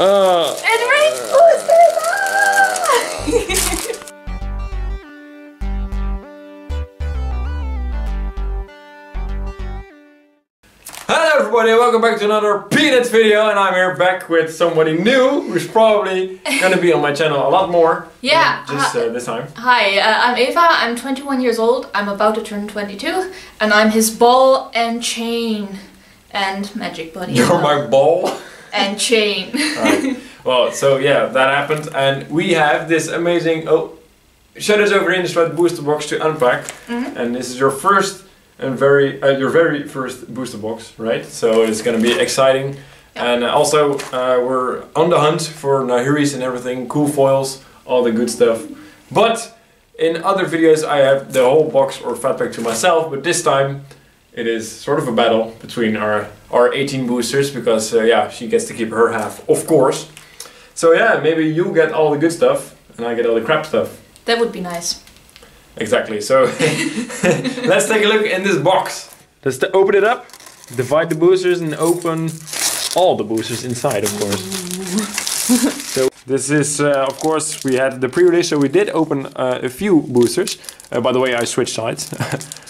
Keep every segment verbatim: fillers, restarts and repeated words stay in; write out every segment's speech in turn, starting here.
Uh, Enraged Forces! Hello everybody, welcome back to another Peanuts video, and I'm here back with somebody new who's probably gonna be on my channel a lot more. Yeah. Just uh, this time. Hi, uh, I'm Eva, I'm twenty-one years old, I'm about to turn twenty-two, and I'm his ball and chain and magic buddy. You're my ball? And chain. Right. Well, so yeah, that happened, and we have this amazing oh, Shadows over Innistrad booster box to unpack, mm-hmm. and this is your first and very uh, your very first booster box, right? So it's gonna be exciting, yep. and also uh, we're on the hunt for Nahiris and everything, cool foils, all the good stuff. But in other videos, I have the whole box or fat pack to myself, but this time. It is sort of a battle between our, our eighteen boosters because, uh, yeah, she gets to keep her half, of course. So, yeah, maybe you get all the good stuff and I get all the crap stuff. That would be nice. Exactly. So, let's take a look in this box. Let's open it up, divide the boosters, and open all the boosters inside, of course. So, this is, uh, of course, we had the pre-release, so we did open uh, a few boosters. Uh, by the way, I switched sides.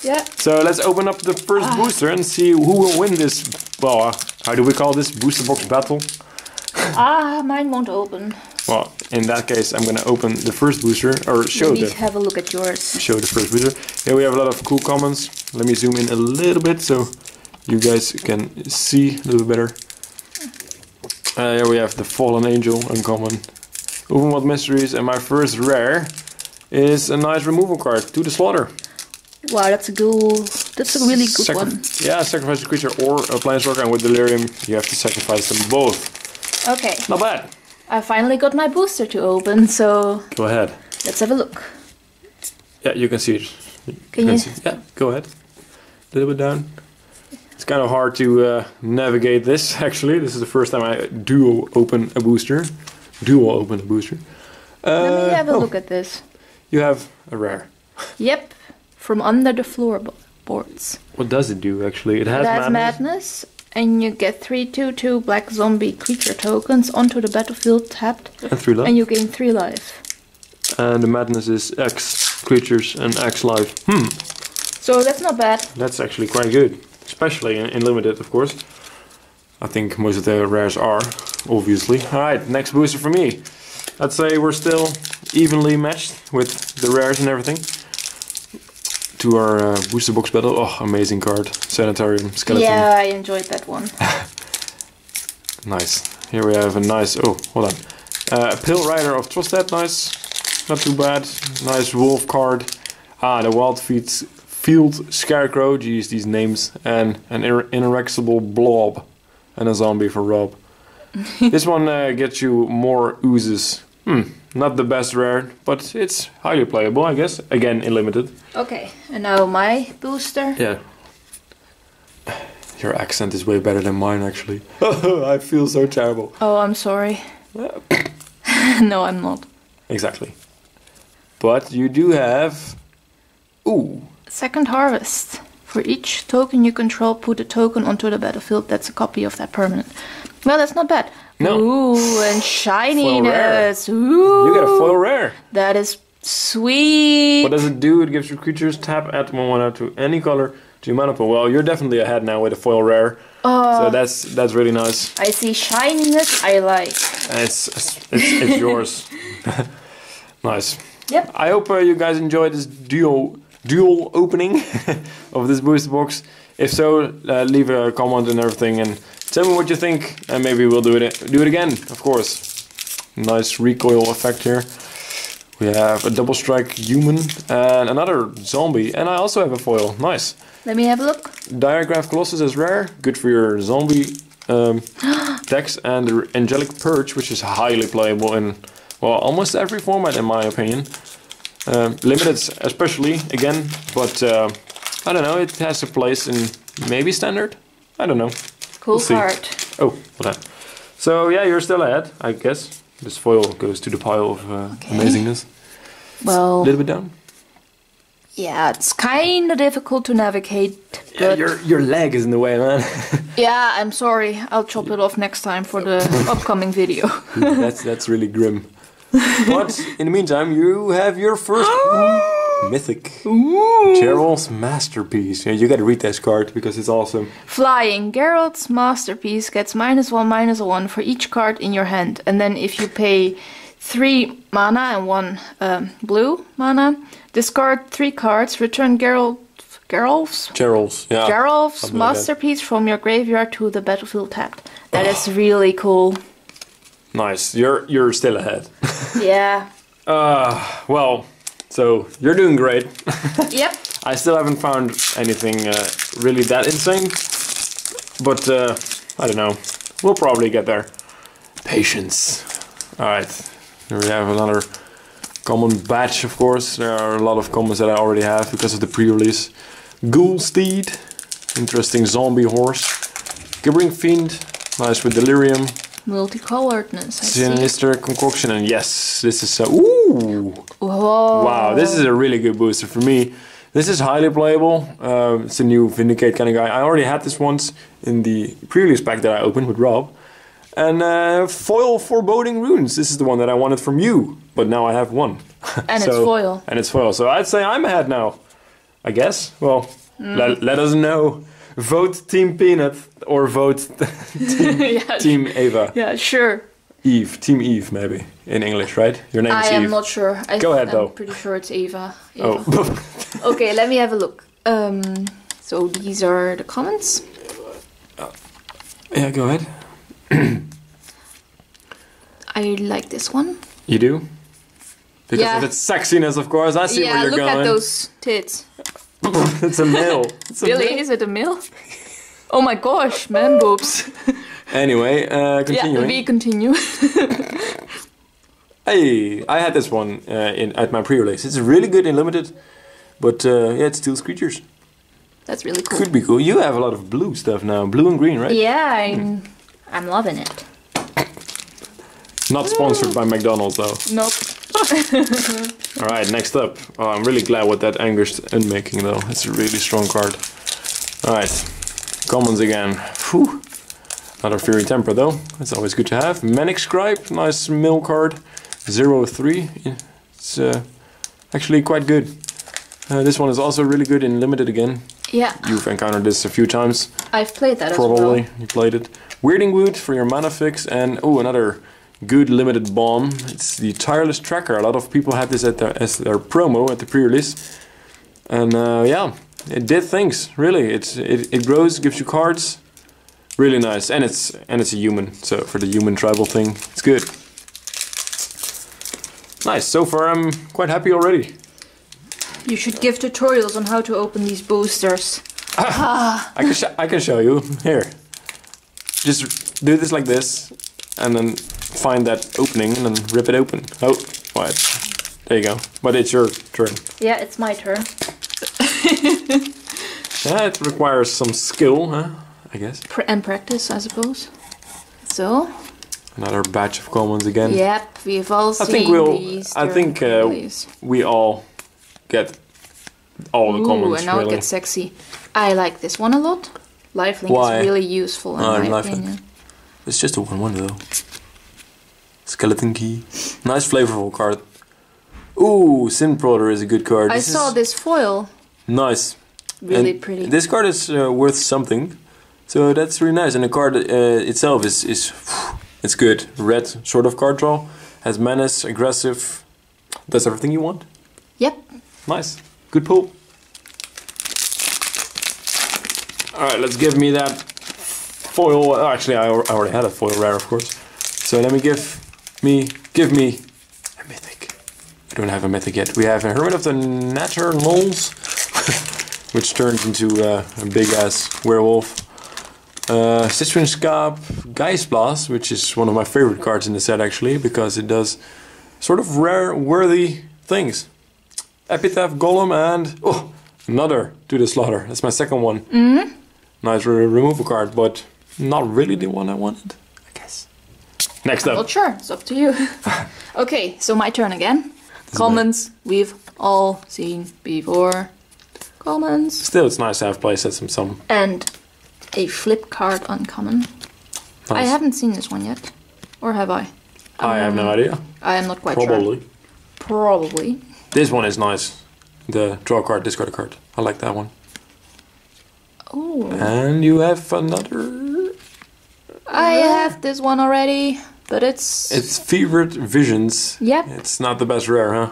Yeah. So let's open up the first ah. booster and see who will win this. Well, uh, how do we call this? Booster box battle? Ah, mine won't open. Well, in that case, I'm gonna open the first booster or show the. Have a look at yours. Show the first booster. Here we have a lot of cool comments. Let me zoom in a little bit so you guys can see a little better. Uh, here we have the Fallen Angel, uncommon. Ulvenwald Mysteries, and my first rare. Is a nice removal card, To the Slaughter. Wow, that's a good, that's a really good Sacri one. Yeah, sacrifice a creature or a planeswalker, and with Delirium, you have to sacrifice them both. Okay. Not bad. I finally got my booster to open, so... Go ahead. Let's have a look. Yeah, you can see it. You can, can you? See it. Yeah, go ahead. A little bit down. It's kind of hard to uh, navigate this, actually. This is the first time I duo open a booster. Duo open a booster. Uh, Let me have a oh. look at this. You have a rare. Yep, From Under the Floorboards. What does it do, actually? It has, it has madness. madness, and you get three two two black zombie creature tokens onto the battlefield tapped, and three life, and you gain three life. And the madness is X creatures and X life. Hmm. So that's not bad. That's actually quite good, especially in, in limited, of course. I think most of the rares are, obviously. All right, next booster for me. I'd say we're still evenly matched with the rares and everything. To our uh, booster box battle. Oh, amazing card. Sanitarium Skeleton. Yeah, I enjoyed that one. Nice. Here we have a nice... Oh, hold on. Uh, Pill Rider of Trostad, nice. Not too bad. Nice wolf card. Ah, the Wild Feeds Field Scarecrow. Geez, these names. And an Inexorable Blob. And a zombie for Rob. This one uh, gets you more oozes. Hmm, not the best rare, but it's highly playable, I guess. Again, in limited. Okay, and now my booster. Yeah. Your accent is way better than mine, actually. I feel so terrible. Oh, I'm sorry. No, I'm not. Exactly. But you do have... Ooh. Second Harvest. For each token you control, put a token onto the battlefield that's a copy of that permanent. Well, that's not bad. No. Ooh, and shininess. Ooh. You get a foil rare. That is sweet. What does it do? It gives your creatures tap at one one out to any color to mana pool. Well, you're definitely ahead now with a foil rare. Uh, so that's that's really nice. I see shininess. I like. It's it's, it's, it's yours. Nice. Yep. I hope uh, you guys enjoyed this duo dual opening of this booster box. If so, uh, leave a comment and everything and. Tell me what you think, and maybe we'll do it do it again, of course. Nice recoil effect here. We have a double strike human and another zombie, and I also have a foil. Nice. Let me have a look. Diagraph Colossus is rare, good for your zombie um, decks, and the Angelic Purge, which is highly playable in well almost every format in my opinion. Uh, limited, especially again, but uh, I don't know. It has a place in maybe standard. I don't know. Cool card. Oh, hold on. So yeah, you're still ahead, I guess. This foil goes to the pile of uh, okay. amazingness. Well, a little bit down. Yeah, it's kind of difficult to navigate. But yeah, your, your leg is in the way, man. Yeah, I'm sorry. I'll chop it off next time for the upcoming video. that's, that's really grim. But in the meantime, you have your first mythic. Geralf's Masterpiece. Yeah, you gotta read this card because it's awesome. Flying. Geralf's Masterpiece gets minus one, minus one for each card in your hand. And then if you pay three mana and one um, blue mana, discard three cards, return Geralt, Geralf's? Geralf's, yeah. Geralf's Masterpiece like from your graveyard to the battlefield tapped. That oh. is really cool. Nice. You're you're still ahead. Yeah. Uh, well, so you're doing great. Yep. I still haven't found anything uh, really that insane, but uh, I don't know. We'll probably get there. Patience. All right. Here we have another common batch, of course. There are a lot of commons that I already have because of the pre-release. Ghoul Steed, interesting zombie horse. Gibbering Fiend, nice with Delirium. Multicoloredness, I Sinister see. Concoction, and yes, this is a... Ooh! Whoa. Wow, this is a really good booster for me. This is highly playable. Uh, it's a new Vindicate kind of guy. I already had this once in the pre-release pack that I opened with Rob. And uh, foil Foreboding Ruins. This is the one that I wanted from you, but now I have one. And so, it's foil. And it's foil. So I'd say I'm ahead now, I guess. Well, mm. let, let us know. Vote Team Peanut or vote Team, yeah. Team Eva. Yeah, sure. Eve, Team Eve, maybe in English, right? Your name I is Eve. I am not sure. I Go ahead, I'm though. I'm pretty sure it's Eva. Eva. Oh. Okay, let me have a look. Um, so these are the comments. Uh, yeah, go ahead. I like this one. You do? Because yeah. of its sexiness, of course. I see yeah, where you're going. Yeah, look at those tits. It's a male. It's really? A male. Is it a male? Oh my gosh, man boobs. Anyway, uh, continuing. Yeah, we continue. Hey, I had this one uh, in at my pre-release. It's really good in limited, but uh, yeah, it steals creatures. That's really cool. Could be cool. You have a lot of blue stuff now. Blue and green, right? Yeah, I'm... Hmm. I'm loving it. Not sponsored by McDonald's though. Nope. Alright, next up. Oh, I'm really glad with that Anger's Unmaking though. It's a really strong card. Alright, commons again. Whew. Another Fiery Temper though. It's always good to have. Manic Scribe, nice mill card. zero three. It's uh, actually quite good. Uh, this one is also really good in limited again. Yeah. You've encountered this a few times. I've played that Probably. as well. Probably, you played it. Weirding Wood for your mana fix, and oh, another good limited bomb. It's the Tireless Tracker. A lot of people had this at their, as their promo at the pre-release. And uh, yeah, it did things, really. It's, it, it grows, gives you cards. Really nice, and it's, and it's a human, so for the human tribal thing, it's good. Nice, so far I'm quite happy already. You should give tutorials on how to open these boosters. Ah, ah. I, can sh I can show you. Here. Just do this like this, and then find that opening, and then rip it open. Oh, what? There you go. But it's your turn. Yeah, it's my turn. Yeah, it requires some skill, huh? I guess. Pr and practice, I suppose. So... Another batch of commons again. Yep, we've all I seen think we'll, these. I think uh, we all... Get all the Ooh, comments. And now really. It gets sexy. I like this one a lot. Lifelink Why? is really useful in no, my opinion. It's just a one one though. Skeleton Key. Nice flavorful card. Ooh, Sinproder is a good card. I this saw is... this foil. Nice. Really and pretty. This card is uh, worth something. So that's really nice. And the card uh, itself is, is... It's good. Red sort of card draw. Has menace, aggressive. Does everything you want. Yep. Nice. Good pull. Alright, let's give me that foil. Oh, actually, I already had a foil rare, of course. So let me give me, give me a mythic. I don't have a mythic yet. We have a Hermit of the Natter Moles, which turns into uh, a big-ass werewolf. Uh, Cistern Scab, Geistblast, which is one of my favorite cards in the set, actually, because it does sort of rare-worthy things. Epitaph, Golem, and oh, another To the Slaughter. That's my second one. Mm-hmm. Nice re removal card, but not really the one I wanted, I guess. Next I'm up. Not sure. It's up to you. Okay, so my turn again. This Comments. We've all seen before. Commons. Still, it's nice to have playsets and some. And a flip card uncommon. Nice. I haven't seen this one yet. Or have I? Um, I have no idea. I am not quite Probably. sure. Probably. Probably. This one is nice. The draw card, discard a card. I like that one. Oh. And you have another... I have this one already, but it's... It's Fevered Visions. Yep. It's not the best rare, huh?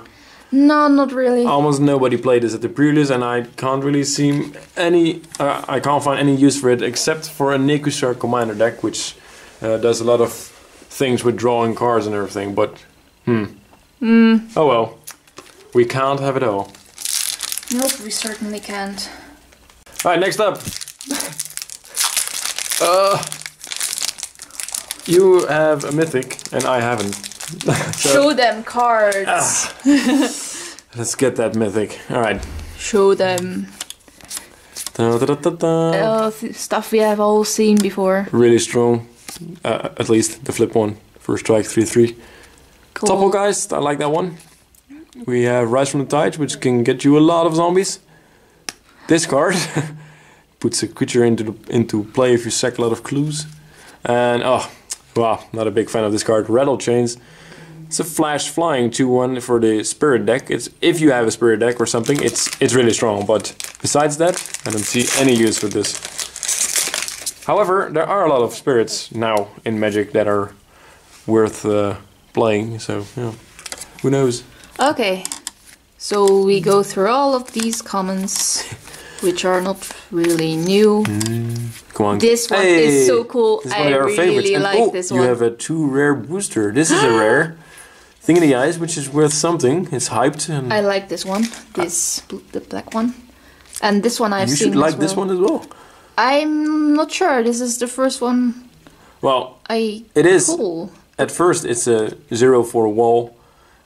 No, not really. Almost nobody played this at the pre-release, and I can't really see any... Uh, I can't find any use for it, except for a Nekusar Commander deck, which uh, does a lot of things with drawing cards and everything, but... Hmm. Mm. Oh well. We can't have it all. Nope, we certainly can't. Alright, next up! uh, you have a mythic, and I haven't. so, Show them cards! Ah, let's get that mythic. Alright. Show them. Da, da, da, da, da. Uh, stuff we have all seen before. Really strong. Uh, at least the flip one. First strike, three three. Cool. Topplegeist, I like that one. We have Rise from the Tide, which can get you a lot of zombies. This card puts a creature into the, into play if you sack a lot of clues. And oh, wow, not a big fan of this card. Rattle Chains. It's a flash flying two one for the Spirit deck. It's if you have a Spirit deck or something, it's it's really strong. But besides that, I don't see any use for this. However, there are a lot of Spirits now in Magic that are worth uh, playing. So yeah, who knows? Okay, so we go through all of these comments, which are not really new. Mm, come on. This one hey, is so cool. This is one I of our really favorites. And like oh, this one. You have a two rare booster. This is a rare Thing in the Ice, which is worth something. It's hyped. And I like this one. This uh, the black one, and this one I've you seen. You should like well. this one as well. I'm not sure. This is the first one. Well, I it is. Cool. At first, it's a zero for wall.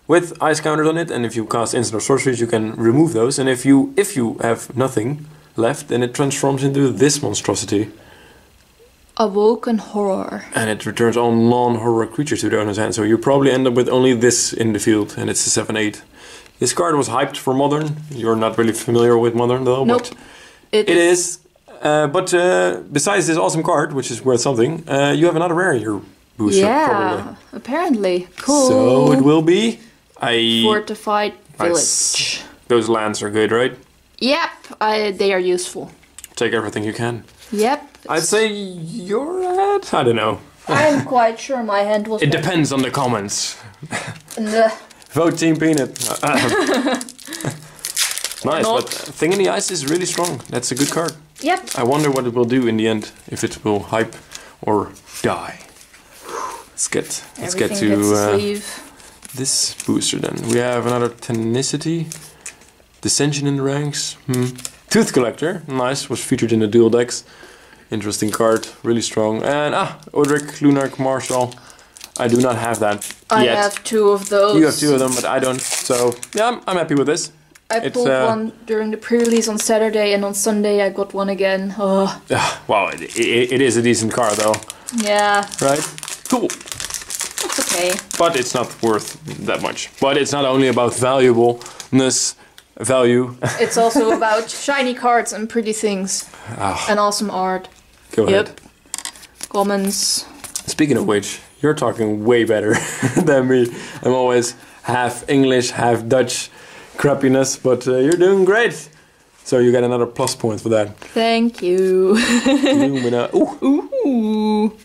With ice counters on it, and if you cast instant or sorceries, you can remove those. And if you if you have nothing left, then it transforms into this monstrosity. Awoken Horror. And it returns all non-horror creatures to the owner's hand, so you probably end up with only this in the field, and it's a seven eight. This card was hyped for Modern. You're not really familiar with Modern, though, nope. but it, it is. is. Uh, but uh, besides this awesome card, which is worth something, uh, you have another rare in your booster, yeah, probably. Apparently. Cool. So it will be... I, Fortified Village. I, those lands are good, right? Yep, I, they are useful. Take everything you can. Yep. I'd say your hand? I don't know. I'm quite sure my hand was... It depends on the comments. The Vote Team Peanut. nice, Not. but Thing in the Ice is really strong. That's a good card. Yep. I wonder what it will do in the end, if it will hype or die. Let's get, let's get to... Uh, this booster then. We have another Tenacity, Dissension in the Ranks, hmm. Tooth Collector, nice, was featured in the dual decks. Interesting card, really strong. And ah, Odric, Lunarch Marshal. I do not have that I yet. I have two of those. You have two of them, but I don't, so yeah, I'm, I'm happy with this. I it's, pulled uh, one during the pre-release on Saturday, and on Sunday I got one again. Oh. Wow, it, it, it is a decent card though. Yeah. Right? Cool. It's okay. But it's not worth that much. But it's not only about valuableness, value. It's also about shiny cards and pretty things. Oh. And awesome art. Go yep. ahead. Comments. Speaking of which, you're talking way better than me. I'm always half English, half Dutch crappiness, but uh, you're doing great. So you get another plus point for that. Thank you. Ooh. Ooh.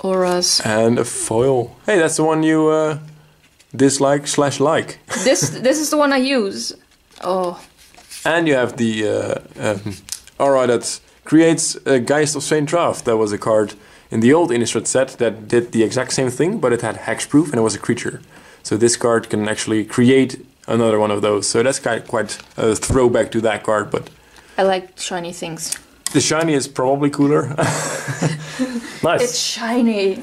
Auras. And a foil. Hey, that's the one you uh, dislike slash like. this this is the one I use. Oh. And you have the uh, um, aura that creates a Geist of Saint Traft. That was a card in the old Innistrad set that did the exact same thing, but it had hexproof and it was a creature. So this card can actually create another one of those. So that's quite, quite a throwback to that card. But I like shiny things. The shiny is probably cooler. Nice. It's shiny.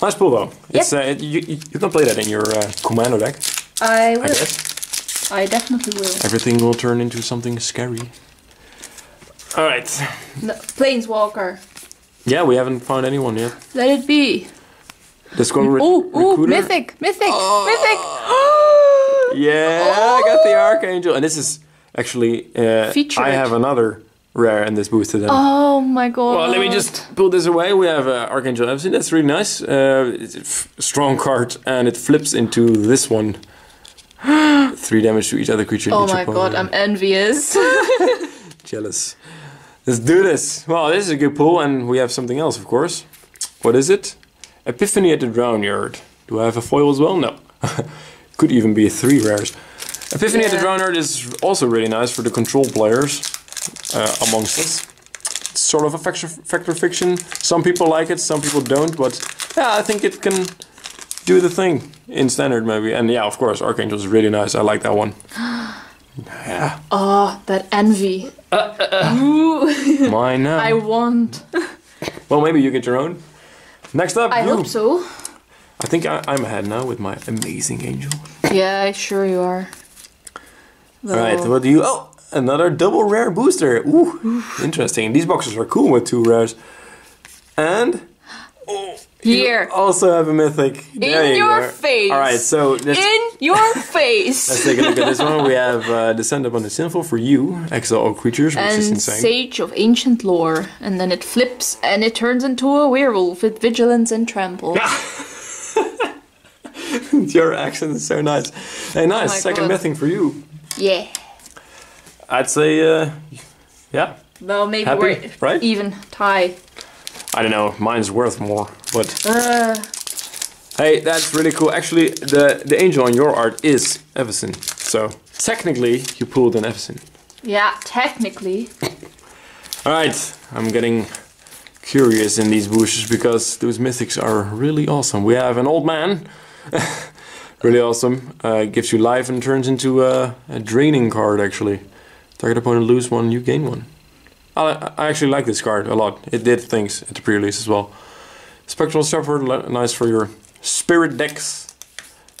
Nice pull though. It's yep. uh, it, you, you, you can play that in your uh, commando deck. I will. I, guess. I definitely will. Everything will turn into something scary. All right. No, Planeswalker. Yeah, we haven't found anyone yet. Let it be. Let's go. Ooh, ooh, mythic, mythic, oh. mythic. Yeah, oh. I got the Archangel. And this is actually, uh, I have another rare in this booster. Then. Oh my god. Well, let me just pull this away. We have uh, Archangel Epiphany. That's really nice. Uh, it's a f strong card, and it flips into this one. Three damage to each other creature. Oh my god, I'm envious. Jealous. Let's do this. Well, this is a good pull, and we have something else, of course. What is it? Epiphany at the Drownyard. Do I have a foil as well? No. Could even be three rares. Epiphany yeah. at the Drownyard is also really nice for the control players uh, amongst us. It's sort of a factor, factor fiction. Some people like it, some people don't, but yeah, I think it can do the thing in standard maybe. And yeah, of course, Archangel is really nice. I like that one. Yeah. Oh, that envy. Uh, uh, uh. Mine now. I want. Well, maybe you get your own. Next up, I you. hope so. I think I, I'm ahead now with my amazing angel. Yeah, sure you are. Though. All right, what do you... Oh, another double rare booster. Ooh, Oof. Interesting. These boxes are cool with two rares. And... Oh, here. You also have a mythic. There In you your go. face. All right, so... Let's, In your face. Let's take a look at this one. We have uh, Descend Upon the Sinful for you. Exile all creatures, which and is insane. Sage of Ancient Lore. And then it flips and it turns into a werewolf with vigilance and trample. Your accent is so nice. Hey, nice. Oh Second God. mythic for you. Yeah. I'd say, uh, yeah. Well, maybe Happy, we're right? even tie. I don't know. Mine's worth more, but. Uh. Hey, that's really cool. Actually, the the angel on your art is Everson. So technically, you pulled an Everson. Yeah, technically. All right, I'm getting curious in these bushes because those mythics are really awesome. We have an old man. Really awesome. Uh, gives you life and turns into a, a draining card, actually. Target opponent lose one, you gain one. I, I actually like this card a lot. It did things at the pre-release as well. Spectral Shepherd, nice for your spirit decks.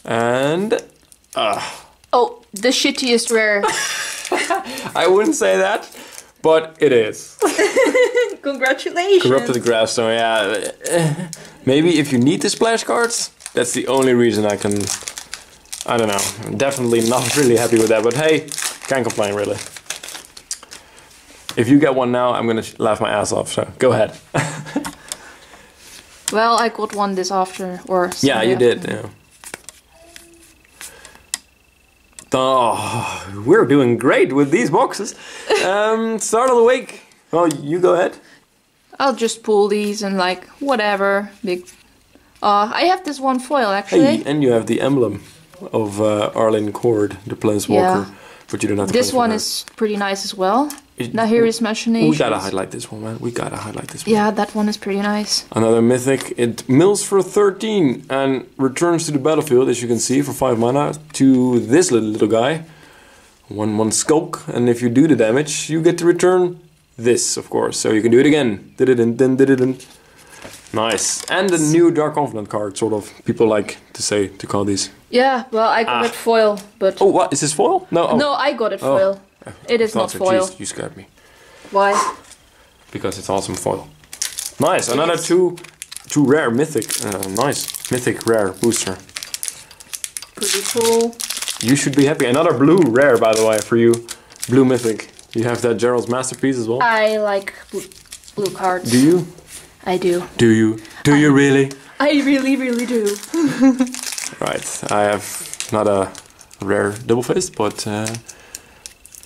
And... Uh, oh, the shittiest rare. I wouldn't say that, but it is. Congratulations. Corrupted Graphstone, yeah. Maybe if you need the splash cards... That's the only reason I can, I don't know, I'm definitely not really happy with that, but hey, can't complain really. If you get one now, I'm going to laugh my ass off, so go ahead. Well, I got one this after, or Yeah, you after. did, yeah. Oh, we're doing great with these boxes. um, start of the week. Well, you go ahead. I'll just pull these and like, whatever, big... Uh, I have this one foil, actually. Hey, and you have the emblem of uh, Arlinn Kord, the Planeswalker, yeah. but you don't have to This one is pretty nice as well. It, Nahiri's Machinations. We gotta highlight this one, man. We gotta highlight this one. Yeah, that one is pretty nice. Another mythic. It mills for thirteen and returns to the battlefield, as you can see, for five mana to this little, little guy. One, one skulk, and if you do the damage, you get to return this, of course. So you can do it again. Did-didn't, did didn't. Nice. And the new Dark Confidant card, sort of. People like to say, to call these. Yeah, well, I got ah. it foil, but... Oh, what? Is this foil? No, oh. no I got it foil. Oh. It is not so. foil. Jeez, you scared me. Why? Because it's awesome foil. Nice, another yes. two two rare mythic. Uh, nice. Mythic rare booster. Pretty cool. You should be happy. Another blue rare, by the way, for you. Blue mythic. You have that Geralf's Masterpiece as well? I like blue, blue cards. Do you? I do. Do you? Do I, you really? I really, really do. Right, I have not a rare double faced, but uh,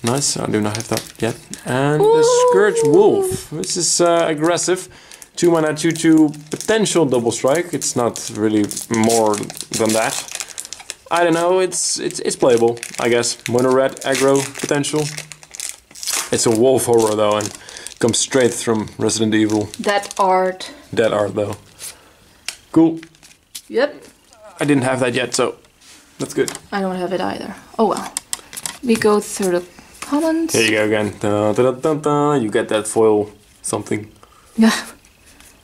nice. I do not have that yet. And Ooh. the Scourge Wolf. This is uh, aggressive. Two mana, two two potential double strike. It's not really more than that. I don't know. It's it's it's playable, I guess. Mono red aggro potential. It's a wolf horror though, and. Comes straight from Resident Evil. That art. That art, though. Cool. Yep. I didn't have that yet, so that's good. I don't have it either. Oh well. We go through the comments. Here you go again. Da, da, da, da, da. You get that foil something. Yeah.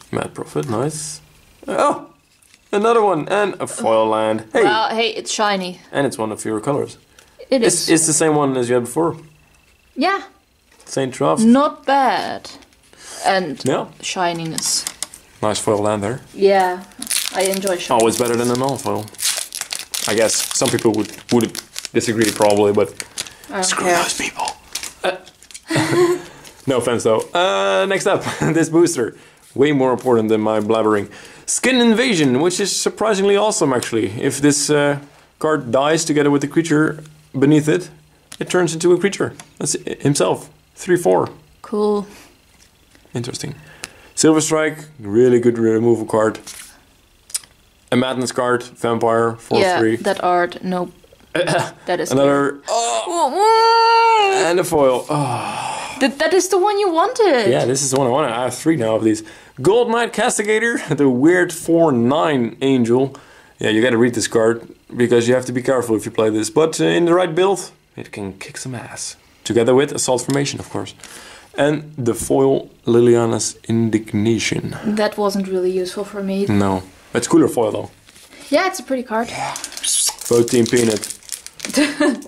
Mad Prophet, nice. Oh! Another one! And a foil land. Hey! Well, hey, it's shiny. And it's one of your colors. It is. It's, it's the same one as you had before. Yeah. Saint Traft. Not bad. And yeah. shininess. Nice foil land there. Yeah, I enjoy shininess. Always better than a non-foil. I guess some people would would disagree probably, but screw care. those people. Uh, no offense though. Uh, next up, this booster. Way more important than my blabbering. Skin Invasion, which is surprisingly awesome actually. If this uh, card dies together with the creature beneath it, it turns into a creature. That's it, himself. three four. Cool. Interesting. Silver Strike, really good removal card. A Madness card, Vampire, four three. Yeah, that art, nope. That is another. Oh, and a foil. Oh. Th that is the one you wanted. Yeah, this is the one I wanted. I have three now of these. Gold Knight Castigator, the weird four nine angel. Yeah, you gotta read this card because you have to be careful if you play this. But uh, in the right build, it can kick some ass. Together with Assault Formation, of course. And the foil, Liliana's Indignation. That wasn't really useful for me. No. It's cooler foil though. Yeah, it's a pretty card. Yeah. Vote Team Peanut.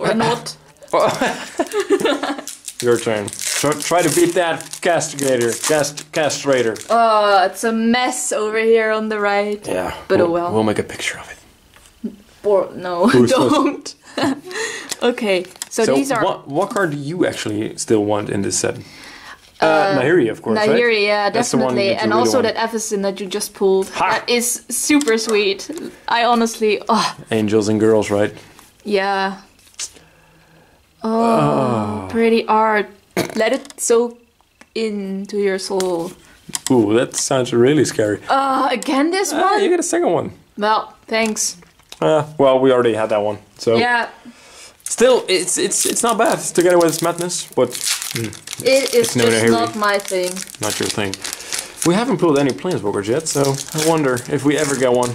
Or not. Your turn. Try, try to beat that castigator. Cast, castrator. Oh, it's a mess over here on the right. Yeah. But we'll, oh well. We'll make a picture of it. Or no, Bruce don't. Okay, so, so these are... What, what card do you actually still want in this set? Uh, uh, Nahiri, of course, Nahiri, right? Nahiri, yeah, that's definitely. And really also want. That Evasin that you just pulled. Ha! That is super sweet. I honestly... Oh. Angels and girls, right? Yeah. Oh, oh. Pretty art. Let it soak into your soul. Ooh, that sounds really scary. Uh, again this uh, one? You get a second one. Well, thanks. Uh, well, we already had that one, so... Yeah. Still, it's it's it's not bad. It's together with Madness, but mm, it's, it is it's no just not my thing. Not your thing. We haven't pulled any Planeswalkers yet, so I wonder if we ever get one.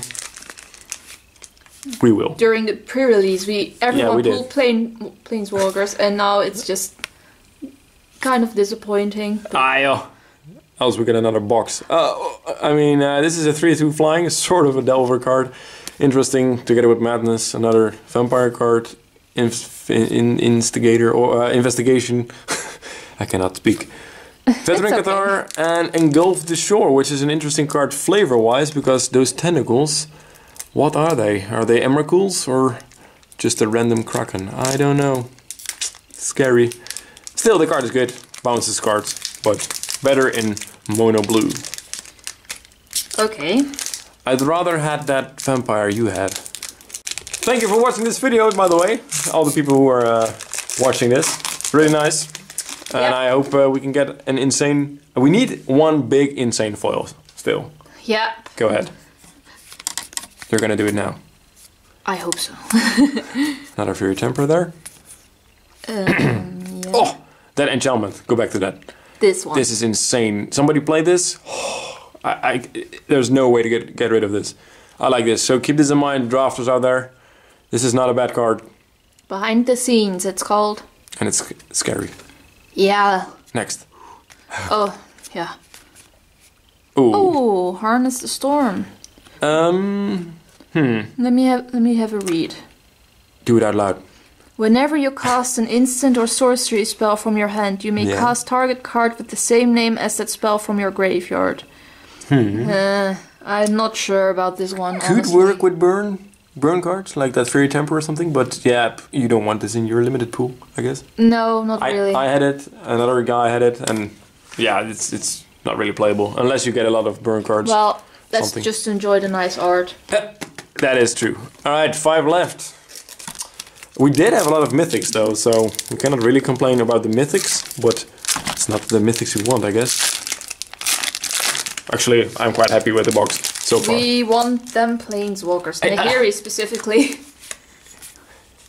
We will. During the pre-release, we everyone yeah, we pulled plane Planeswalkers, and now it's just kind of disappointing. I, uh, else we get another box. Uh, I mean, uh, this is a three two flying, sort of a Delver card. Interesting. Together with Madness, another Vampire card. Inf in instigator or uh, investigation. I cannot speak. Veteran Cathar okay. And Engulf the Shore, which is an interesting card flavor-wise because those tentacles, what are they? Are they emrakuls or just a random kraken? I don't know. Scary. Still, the card is good. Bounces cards, but better in mono blue. Okay. I'd rather had that vampire you had. Thank you for watching this video, by the way, all the people who are uh, watching this. Really nice. And yeah. I hope uh, we can get an insane... We need one big insane foil still. Yeah. Go ahead. You're going to do it now. I hope so. Another Fiery Temper there. Um, yeah. Oh! That enchantment. Go back to that. This one. This is insane. Somebody play this? Oh, I, I, there's no way to get, get rid of this. I like this. So keep this in mind, drafters out there. This is not a bad card. Behind the Scenes, it's called. And it's scary. Yeah. Next. Oh, yeah. Ooh. Oh, Harness the Storm. Um, hmm. Let me have, let me have a read. Do it out loud. Whenever you cast an instant or sorcery spell from your hand, you may yeah. cast target card with the same name as that spell from your graveyard. Hmm. Uh, I'm not sure about this one. Could honestly. work with burn. Burn cards, like that Fiery Temper or something, but yeah, you don't want this in your limited pool, I guess. No, not I, really. I had it, another guy had it, and yeah, it's it's not really playable, unless you get a lot of burn cards. Well, let's something. just enjoy the nice art. Yeah, that is true. Alright, five left. We did have a lot of mythics though, so we cannot really complain about the mythics, but it's not the mythics we want, I guess. Actually, I'm quite happy with the box. So far. We want them Planeswalkers, Nahiri specifically.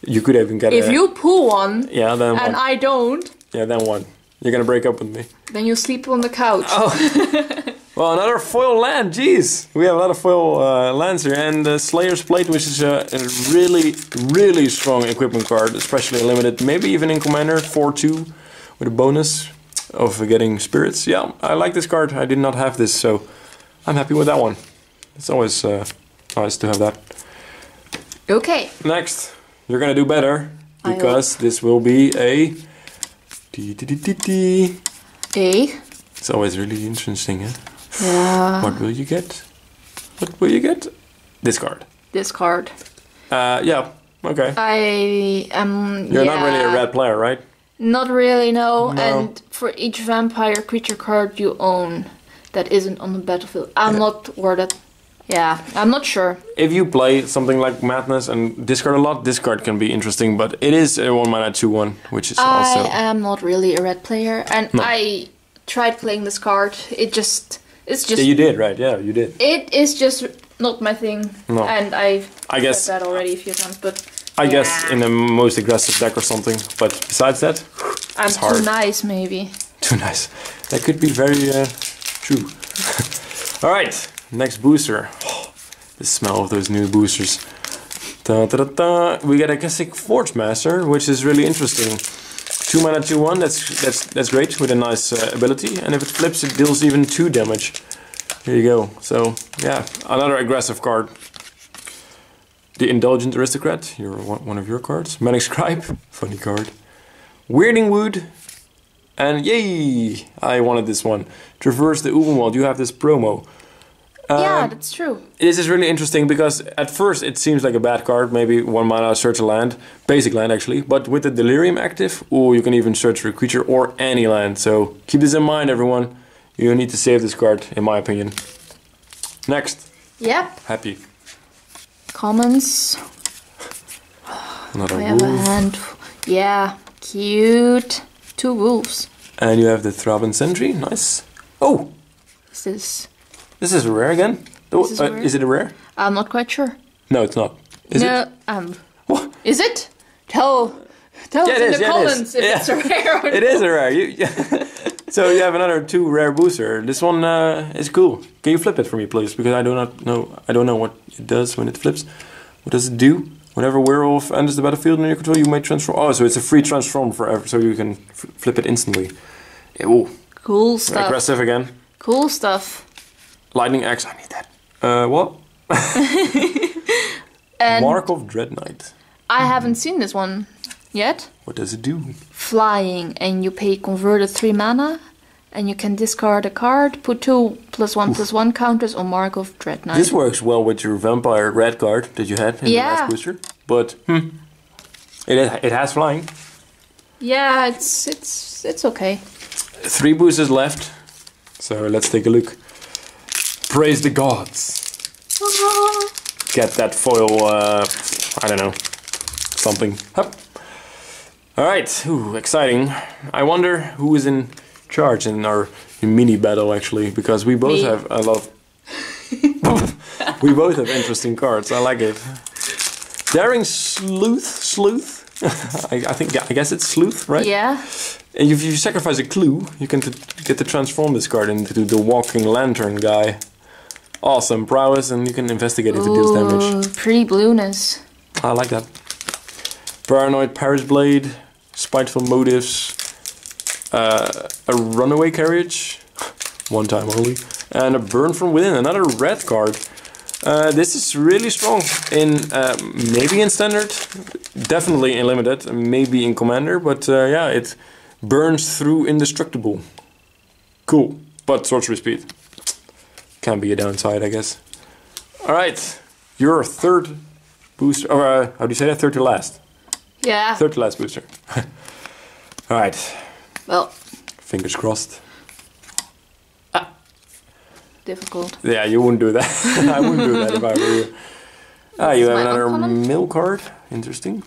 You could even get if a... If you pull one, yeah, then and one. I don't... Yeah, then one. You're gonna break up with me. Then you sleep on the couch. Oh. Well, another foil land, jeez! We have a lot of foil uh, lands here. And uh, Slayer's Plate, which is a, a really, really strong equipment card, especially limited, maybe even in Commander, four two, with a bonus of getting spirits. Yeah, I like this card. I did not have this, so I'm happy with that one. It's always uh, nice to have that. Okay. Next, you're gonna do better because this will be a. Dee, dee, dee, dee. A. It's always really interesting, huh? Yeah. What will you get? What will you get? This card. This card. Uh, yeah. Okay. I am. You're yeah, not really a red player, right? Not really, no. no. And for each vampire creature card you own that isn't on the battlefield, I'm yeah. not worded. Yeah, I'm not sure. If you play something like Madness and discard a lot, discard can be interesting, but it is a one mana two one, which is I also. I am not really a red player, and no. I tried playing this card. It just, it's just. Yeah, you did, right? Yeah, you did. It is just not my thing, no. and I've I guess said that already a few times, but. I yeah. guess in the most aggressive deck or something, but besides that, I'm it's hard. Too nice, maybe. Too nice. That could be very uh, true. All right. Next booster. Oh, the smell of those new boosters. Da, da, da, da. We get a classic Forge Master, which is really interesting. Two mana, two one. That's that's that's great with a nice uh, ability. And if it flips, it deals even two damage. Here you go. So yeah, another aggressive card. The Indulgent Aristocrat. You're one of your cards. Manic Scribe. Funny card. Weirding Wood. And yay! I wanted this one. Traverse the Ulvenwald. You have this promo. Um, yeah, that's true. This is really interesting because at first it seems like a bad card, maybe one mana, search a land, basic land actually, but with the Delirium active, ooh, you can even search for a creature or any land, so keep this in mind everyone, you need to save this card, in my opinion. Next. Yep. Happy. Commons. Another wolf. Hand. Yeah, cute. Two wolves. And you have the Thraben Sentry, nice. Oh! Is this... This is rare again? This is, uh, rare. Is it a rare? I'm not quite sure. No, it's not. Is no, it? Um, what? Is it? Tell, tell yeah, us in is, the yeah, comments it if yeah. it's a rare or It is a rare. You, yeah. So you have another two rare booster. This one uh, is cool. Can you flip it for me, please? Because I do not know. I don't know what it does when it flips. What does it do? Whenever werewolf enters the battlefield under your control, you may transform. Oh, so it's a free transform forever, so you can f flip it instantly. Yeah, ooh. Cool stuff. Aggressive again. Cool stuff. Lightning Axe, I need that. Uh, what? Markov Dreadknight. I haven't seen this one yet. What does it do? Flying, and you pay converted three mana, and you can discard a card, put two plus one Oof. plus one counters on Markov Dreadknight. This works well with your vampire red card that you had in yeah. the last booster, but hmm, it it has flying. Yeah, it's it's it's okay. Three boosters left, so let's take a look. Praise the gods. Get that foil, uh, I don't know, something. Hup. All right, ooh, exciting. I wonder who is in charge in our mini battle, actually, because we both Me. have a lot of... we both have interesting cards, I like it. Daring Sleuth, Sleuth? I, I think, I guess it's Sleuth, right? Yeah. And if you sacrifice a clue, you can get to transform this card into the Walking Lantern guy. Awesome prowess, and you can investigate it. Ooh, to deal damage. Pretty blueness. I like that. Paranoid Paris Blade, Spiteful Motives, uh, a Runaway Carriage, one time only, and a Burn From Within, another red card. Uh, this is really strong in uh, maybe in Standard, definitely in Limited, maybe in Commander, but uh, yeah, it burns through Indestructible. Cool, but sorcery speed. Can be a downside, I guess. Alright, your third booster, or uh, how do you say that? Third to last? Yeah. Third to last booster. Alright. Well. Fingers crossed. Ah. Difficult. Yeah, you wouldn't do that. I wouldn't do that if I were you. Ah, you have another mill card. Interesting.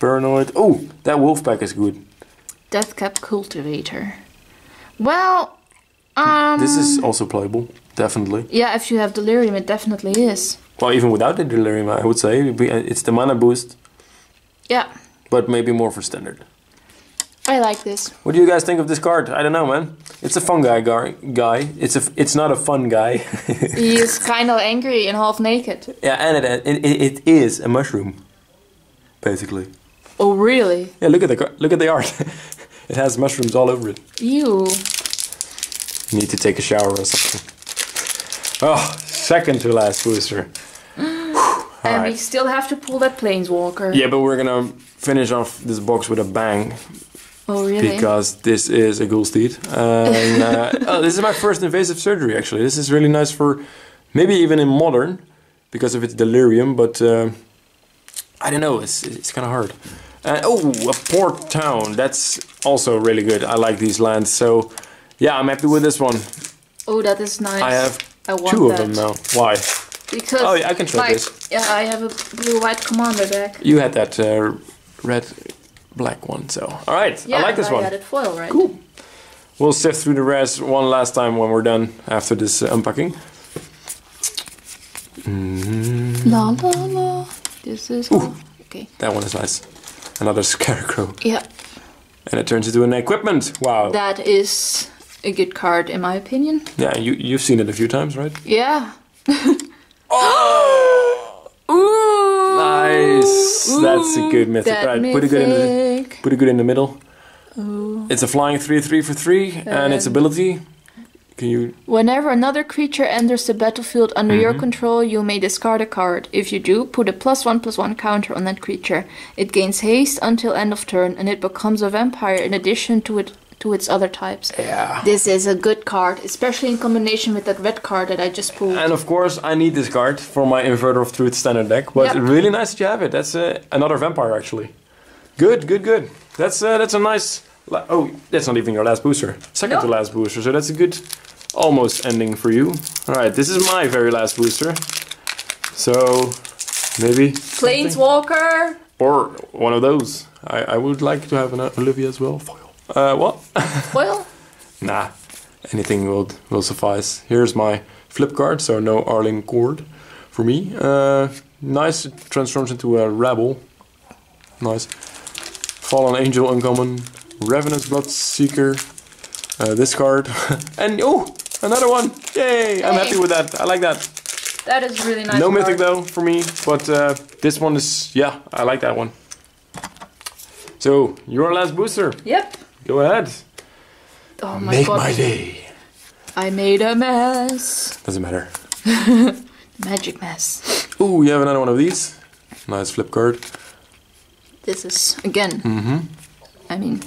Paranoid. Oh, that wolf pack is good. Deathcap Cultivator. Well, um... This is also playable. Definitely. Yeah, if you have Delirium, it definitely is. Well, even without the Delirium, I would say. It's the mana boost. Yeah. But maybe more for Standard. I like this. What do you guys think of this card? I don't know, man. It's a fun guy. guy. It's a, It's not a fun guy. He is kind of angry and half naked. Yeah, and it, it, it is a mushroom, basically. Oh, really? Yeah, look at the, look at the art. It has mushrooms all over it. Ew. You need to take a shower or something. Oh, second to last booster. And right. we still have to pull that Planeswalker. Yeah, but we're gonna finish off this box with a bang. Oh, really? Because this is a Ghoulsteed. And, uh, oh, this is my first invasive surgery, actually. This is really nice for maybe even in Modern, because of its Delirium, but uh, I don't know, it's, it's kind of hard. Uh, oh, a port town, that's also really good. I like these lands, so yeah, I'm happy with this one. Oh, that is nice. I have I want two of that. them now. Why? Because oh, yeah, I can try like, this. Yeah, I have a blue-white commander deck. You had that uh, red-black one, so all right. Yeah, I like this I one. Yeah, I had it foil, right? Cool. We'll sift through the rest one last time when we're done after this uh, unpacking. Mm. La la la. This is cool. Okay. That one is nice. Another scarecrow. Yeah. And it turns into an equipment. Wow. That is a good card, in my opinion. Yeah, you you've seen it a few times, right? Yeah. Oh! Ooh! Nice. Ooh, that's a good mythic. Right, mythic. Put it good in the put it good in the middle. Ooh. It's a flying three, three for three, um, and its ability. Can you? Whenever another creature enters the battlefield under mm-hmm. your control, you may discard a card. If you do, put a plus one plus one counter on that creature. It gains haste until end of turn, and it becomes a vampire in addition to it to its other types. Yeah. This is a good card, especially in combination with that red card that I just pulled. And of course, I need this card for my Inverter of Truth standard deck. But yep. really nice that you have it. That's uh, another vampire actually. Good, good, good. That's uh, that's a nice. Oh, that's not even your last booster. Second nope. to last booster, so that's a good almost ending for you. Alright, this is my very last booster. So, maybe... Planeswalker! Or one of those. I, I would like to have an Olivia as well. Foil. Uh, what? Foil? Nah, anything will, will suffice. Here's my flip card, so no Arlinn Kord for me. Uh, nice, it transforms into a rabble. Nice. Fallen Angel, uncommon. Revenant's Bloodseeker, uh, this card, and oh, another one! Yay! Hey. I'm happy with that. I like that. That is really nice. No card. Mythic though for me, but uh, this one is yeah. I like that one. So your last booster. Yep. Go ahead. Oh my Make God. my day. I made a mess. Doesn't matter. Magic mess. Oh, you have another one of these. Nice flip card. This is again. Mm-hmm. I mean.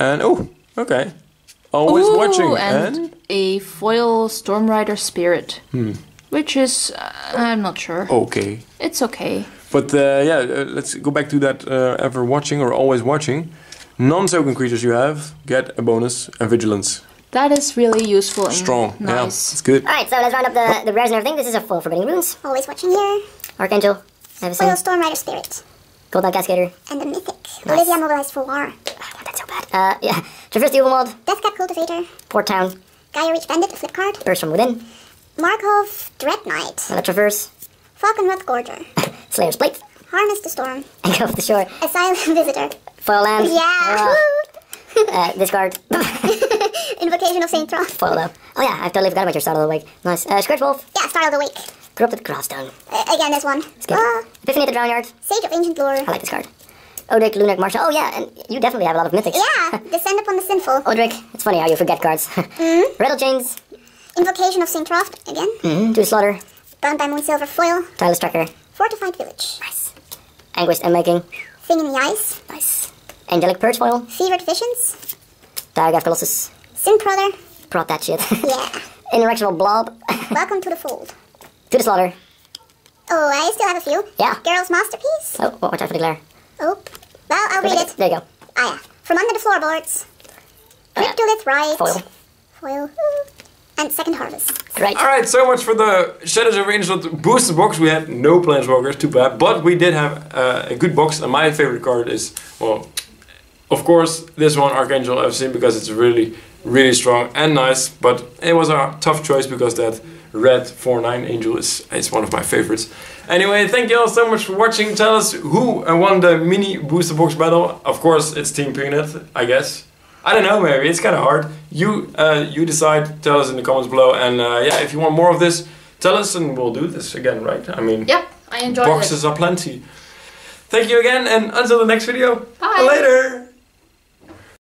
And oh, okay. Always Ooh, watching. And, and a foil Stormrider Spirit, hmm. which is uh, I'm not sure. Okay. It's okay. But uh, yeah, uh, let's go back to that uh, ever watching or always watching. Non-token creatures you have get a bonus and vigilance. That is really useful and strong. Nice. Yeah, it's good. All right, so let's round up the the rares and everything. This is a full Forbidding Ruins. Always watching here. Archangel. Foil Stormrider Spirit. Cold Night Cascader. And the Mythic. Nice. Olivia mobilized for war. I want that so bad. Uh, yeah. Traverse the Ulvenwald. Deathcap Cultivator. Port Town. Gaia Reach Bandit, a flip card. Burst from Within. Markov Dreadknight. And a Traverse. Falcon Rod Gorger. Slayer's Plate. Harness the Storm. And Go off the Shore. A Silent Visitor. Foil Land. Yeah. Uh, uh, discard. Invocation of Saint Traft. Foil down. Oh yeah, I totally forgot about your Startled Awake. Nice. Uh, Scourge Wolf. Yeah, Startled Awake. Corrupted Crossstone. Uh, again, this one. Uh, Epiphany at the Drownyard. Sage of Ancient Lore. I like this card. Odric, Lunarch Marshal. Oh yeah, and you definitely have a lot of mythics. Yeah, Descend Upon the Sinful. Odric, it's funny how you forget cards. Mm-hmm. Rattle Chains. Invocation of Saint Traft, again. Mm-hmm. To the Slaughter. Bound by Moonsilver Foil. Tireless Tracker. Fortified Village. Nice. Anguished Endmaking. Thing in the Ice. Nice. Angelic Purge Foil. Fevered Visions. Diagraph Colossus. Sin Prodder. Prod that shit. Yeah. Inexorable Blob. Welcome to the Fold. To the Slaughter. Oh, I still have a few. Yeah. Geralf's Masterpiece. Oh, watch out for the glare. Oh. Well, I'll read it. There you go. Ah, yeah. From Under the Floorboards. Cryptolith Right. Foil. Foil. And Second Harvest. Right. Alright, so much for the Shadows over Innistrad booster box. We had no Planeswalkers, too bad. But we did have uh, a good box. And my favorite card is, well, of course, this one, Archangel I've seen because it's really, really strong and nice. But it was a tough choice because that Red four nine Angel is it's one of my favorites. Anyway, thank you all so much for watching. Tell us who won the mini booster box battle. Of course, it's Team Peanut, I guess. I don't know, maybe it's kind of hard. You uh, you decide. Tell us in the comments below. And uh, yeah, if you want more of this, tell us and we'll do this again, right? I mean, yeah, I enjoyed boxes it. Boxes are plenty. Thank you again, and until the next video. Bye. Later.